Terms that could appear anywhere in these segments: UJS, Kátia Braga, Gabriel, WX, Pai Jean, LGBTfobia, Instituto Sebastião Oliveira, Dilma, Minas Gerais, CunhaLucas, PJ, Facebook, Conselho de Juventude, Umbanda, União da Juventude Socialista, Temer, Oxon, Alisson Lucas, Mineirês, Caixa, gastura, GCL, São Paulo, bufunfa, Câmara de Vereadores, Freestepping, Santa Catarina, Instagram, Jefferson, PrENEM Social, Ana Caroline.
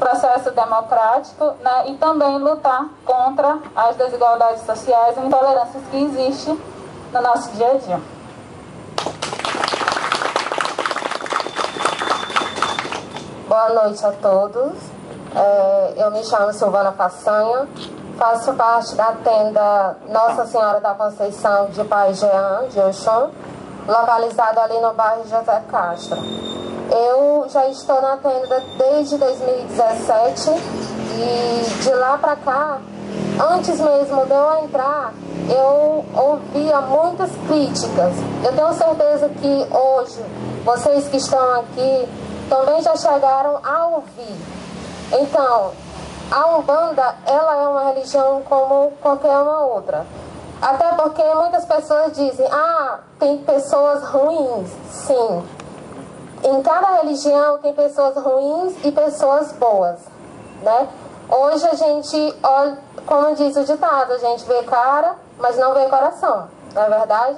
processo democrático, né, e também lutar contra as desigualdades sociais e intolerâncias que existem no nosso dia a dia. Boa noite a todos. Eu me chamo Silvana Façanha, faço parte da tenda Nossa Senhora da Conceição de Pai Jean, de Oxon, localizado ali no bairro José Castro. Eu já estou na tenda desde 2017 e de lá para cá, antes mesmo de eu entrar, eu ouvia muitas críticas. Eu tenho certeza que hoje, vocês que estão aqui, também já chegaram a ouvir. Então, a Umbanda, ela é uma religião como qualquer uma outra. Até porque muitas pessoas dizem, ah, tem pessoas ruins. Sim. Em cada religião tem pessoas ruins e pessoas boas, né? Hoje a gente olha, como diz o ditado, a gente vê cara, mas não vê coração, não é verdade?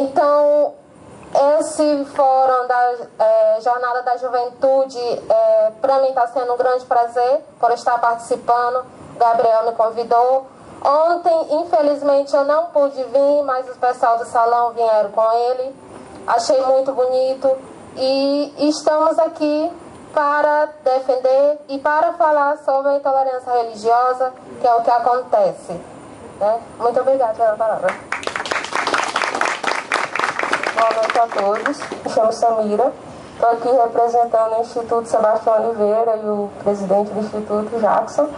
Então, esse fórum da Jornada da Juventude, para mim está sendo um grande prazer por estar participando. Gabriel me convidou. Ontem, infelizmente, eu não pude vir, mas o pessoal do salão vieram com ele. Achei muito bonito. E estamos aqui para defender e para falar sobre a intolerância religiosa, que é o que acontece, né? Muito obrigada pela palavra. Boa noite a todos, me chamo Samira, estou aqui representando o Instituto Sebastião Oliveira e o presidente do Instituto, Jackson.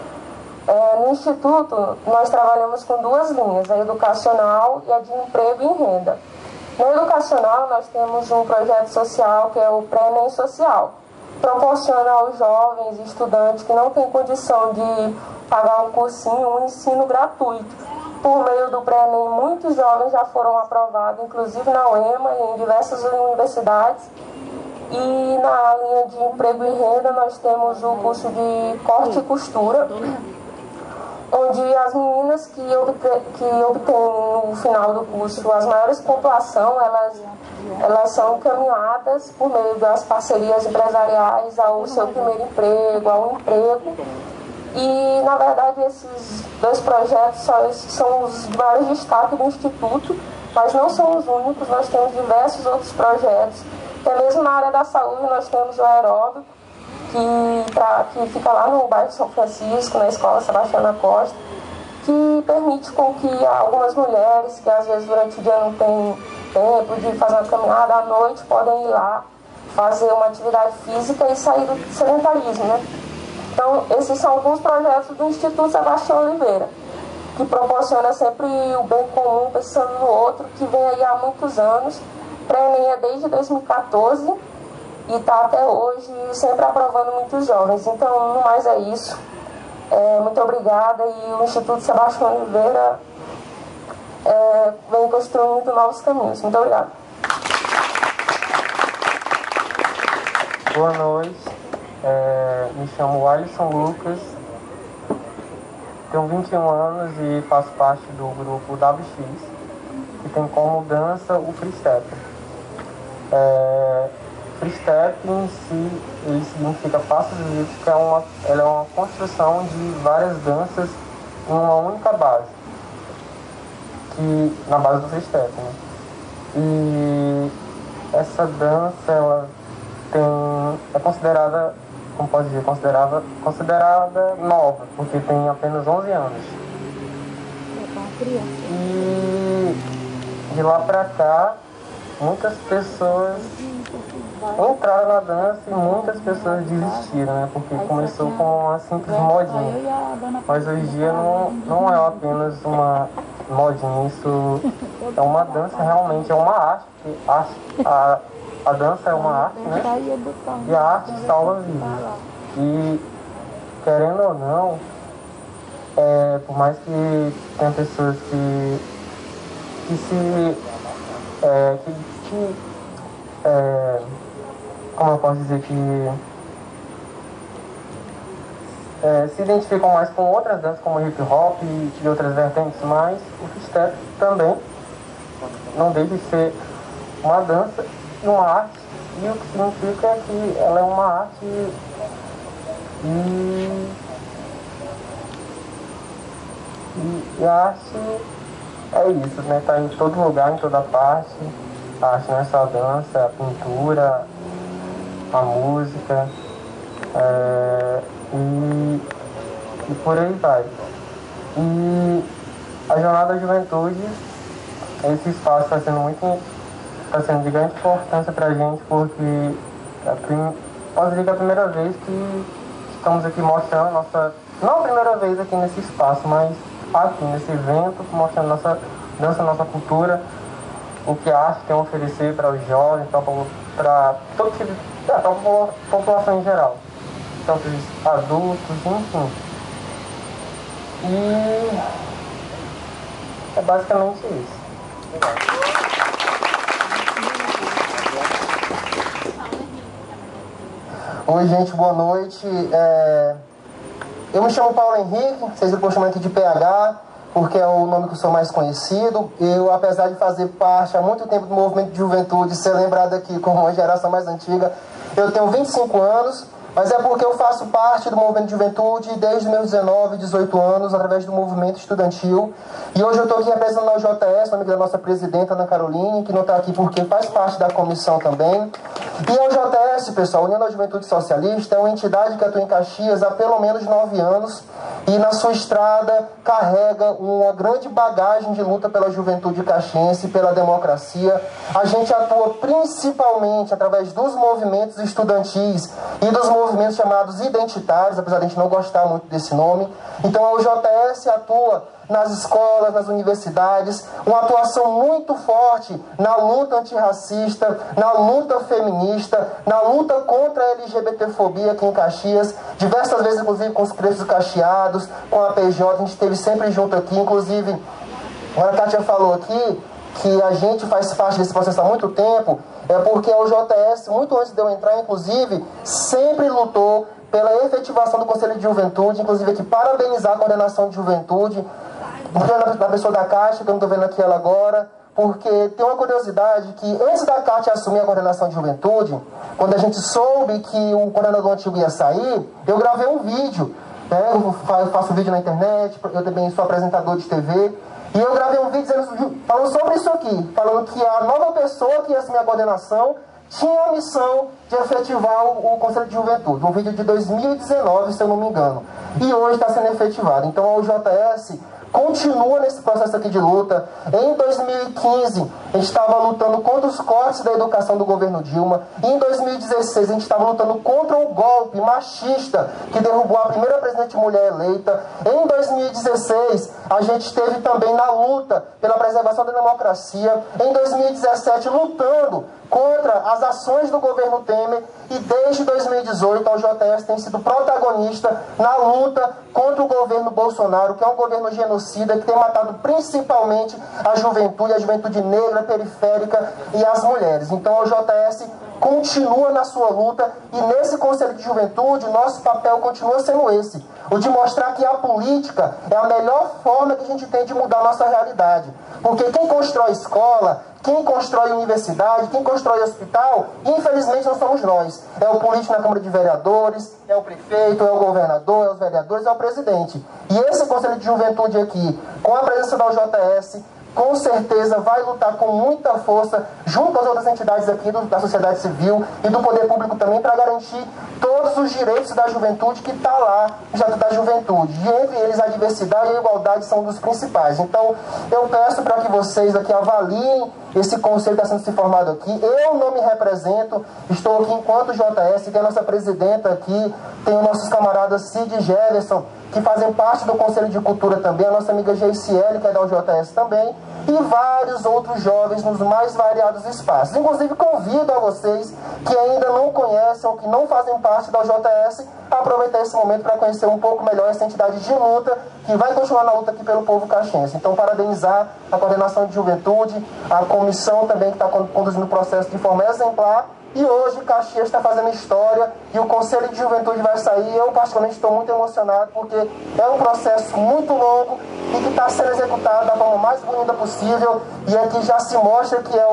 No Instituto, nós trabalhamos com duas linhas, a educacional e a de emprego e renda. No educacional, nós temos um projeto social que é o PrENEM Social. Proporciona aos jovens estudantes que não têm condição de pagar um cursinho, um ensino gratuito. Por meio do PrENEM, muitos jovens já foram aprovados, inclusive na UEMA e em diversas universidades. E na linha de emprego e renda, nós temos o curso de corte e costura, onde as meninas que obtêm no final do curso as maiores pontuação, elas são encaminhadas por meio das parcerias empresariais ao seu primeiro emprego, ao emprego. E, na verdade, esses dois projetos são os maiores destaques do Instituto, mas não são os únicos, nós temos diversos outros projetos. Até mesmo na área da saúde nós temos o aeróbico, que fica lá no bairro de São Francisco, na escola Sebastiana Costa, que permite com que algumas mulheres que às vezes durante o dia não têm tempo de fazer uma caminhada, à noite podem ir lá fazer uma atividade física e sair do sedentarismo, né? Então, esses são alguns projetos do Instituto Sebastião Oliveira, que proporciona sempre o bem comum, pensando no outro, que vem aí há muitos anos, PrENEM é desde 2014, e está até hoje sempre aprovando muitos jovens. Então, no mais é isso. Muito obrigada. E o Instituto Sebastião Oliveira vem construindo novos caminhos. Muito obrigada. Boa noite. Me chamo Alisson Lucas. Tenho 21 anos e faço parte do grupo WX, que tem como dança o Freestepping. Freestepping em si, ele significa passo de livros, que ela é uma construção de várias danças em uma única base, que, na base do freestepping, né? E essa dança, ela é considerada, como posso dizer, considerada nova, porque tem apenas 11 anos. E de lá pra cá, muitas pessoas entraram na dança e muitas pessoas desistiram, né? Porque começou com uma simples modinha. Mas hoje em dia não é apenas uma modinha, isso é uma dança, realmente é uma arte. A dança é uma arte, né? E a arte salva vidas. E, querendo ou não, por mais que tenha pessoas como eu posso dizer, que se identificam mais com outras danças, como hip hop e outras vertentes, mas o freestyle também não deixa de ser uma dança e uma arte, e o que significa que ela é uma arte E a arte é isso, né? Tá em todo lugar, em toda parte. A arte não é só a dança, a pintura, a música, e por aí vai. E a Jornada da Juventude, esse espaço está sendo de grande importância para a gente, porque posso dizer que é a primeira vez que estamos aqui mostrando nossa... Não a primeira vez aqui nesse espaço, mas aqui nesse evento, mostrando nossa dança, nossa cultura, o que a arte tem a oferecer para os jovens, para todo tipo a população em geral, tanto os adultos, enfim. E é basicamente isso. Oi, gente, boa noite. Eu me chamo Paulo Henrique, vocês me chamam de PH, porque é o nome que eu sou mais conhecido. Eu, apesar de fazer parte há muito tempo do movimento de juventude, ser lembrado aqui como uma geração mais antiga, eu tenho 25 anos, mas é porque eu faço parte do movimento de juventude desde meus 19, 18 anos, através do movimento estudantil. E hoje eu estou aqui representando a UJS, uma amiga da nossa presidenta, Ana Caroline, que não está aqui porque faz parte da comissão também. E a UJS, pessoal, União da Juventude Socialista, é uma entidade que atua em Caxias há pelo menos 9 anos e na sua estrada carrega uma grande bagagem de luta pela juventude caxiense, pela democracia. A gente atua principalmente através dos movimentos estudantis e dos movimentos chamados identitários, apesar de a gente não gostar muito desse nome. Então a UJS atua nas escolas, nas universidades, uma atuação muito forte na luta antirracista, na luta feminista, na luta contra a LGBTfobia aqui em Caxias, diversas vezes, inclusive, com os preços cacheados, com a PJ, a gente esteve sempre junto aqui, inclusive, a Kátia falou aqui que a gente faz parte desse processo há muito tempo, é porque a UJS, muito antes de eu entrar, inclusive, sempre lutou pela efetivação do Conselho de Juventude, inclusive aqui parabenizar a Coordenação de Juventude, na pessoa da Caixa, que eu não estou vendo aqui ela agora, porque tem uma curiosidade que antes da Kátia assumir a Coordenação de Juventude, quando a gente soube que o coordenador antigo ia sair, eu gravei um vídeo, né? Eu faço vídeo na internet, eu também sou apresentador de TV, e eu gravei um vídeo falando sobre isso aqui, falando que a nova pessoa que ia assumir a coordenação tinha a missão de efetivar o Conselho de Juventude, um vídeo de 2019, se eu não me engano, e hoje está sendo efetivado. Então a UJS continua nesse processo aqui de luta. Em 2015, a gente estava lutando contra os cortes da educação do governo Dilma. Em 2016, a gente estava lutando contra o golpe machista que derrubou a primeira presidente mulher eleita. Em 2016, a gente esteve também na luta pela preservação da democracia. Em 2017, lutando contra as ações do governo Temer. E desde 2018, a UJS tem sido protagonista na luta contra o governo Bolsonaro, que é um governo genocida, que tem matado principalmente a juventude negra, periférica e as mulheres. Então a UJS continua na sua luta e nesse Conselho de Juventude o nosso papel continua sendo esse, o de mostrar que a política é a melhor forma que a gente tem de mudar a nossa realidade. Porque quem constrói escola, quem constrói universidade, quem constrói hospital, infelizmente não somos nós. É o político na Câmara de Vereadores, é o prefeito, é o governador, é os vereadores, é o presidente. E esse Conselho de Juventude aqui, com a presença da UJS, com certeza vai lutar com muita força junto às outras entidades aqui da sociedade civil e do poder público também para garantir todos os direitos da juventude que está lá no Estatuto da Juventude. E entre eles a diversidade e a igualdade são dos principais. Então eu peço para que vocês aqui avaliem esse conselho que está sendo formado aqui. Eu não me represento, estou aqui enquanto JS, que é a nossa presidenta aqui, tem os nossos camaradas Cid e Jefferson, que fazem parte do Conselho de Cultura também, a nossa amiga GCL, que é da UJS também, e vários outros jovens nos mais variados espaços. Inclusive, convido a vocês que ainda não conhecem ou que não fazem parte da UJS a aproveitar esse momento para conhecer um pouco melhor essa entidade de luta, que vai continuar na luta aqui pelo povo caxiense. Então, parabenizar a Coordenação de Juventude, a comissão também que está conduzindo o processo de forma exemplar. E hoje Caxias está fazendo história e o Conselho de Juventude vai sair. Eu, particularmente, estou muito emocionado porque é um processo muito longo e que está sendo executado da forma mais bonita possível. E aqui já se mostra que é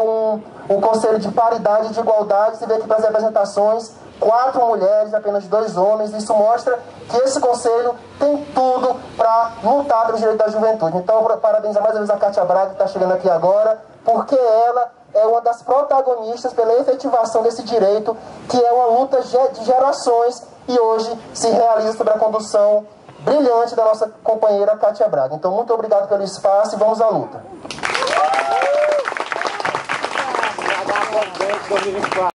um conselho de paridade, de igualdade. Você vê aqui para as representações 4 mulheres e apenas 2 homens. Isso mostra que esse conselho tem tudo para lutar pelo direito da juventude. Então, parabéns mais uma vez a Kátia Braga, que está chegando aqui agora, porque ela é uma das protagonistas pela efetivação desse direito, que é uma luta de gerações e hoje se realiza sob a condução brilhante da nossa companheira Kátia Braga. Então, muito obrigado pelo espaço e vamos à luta.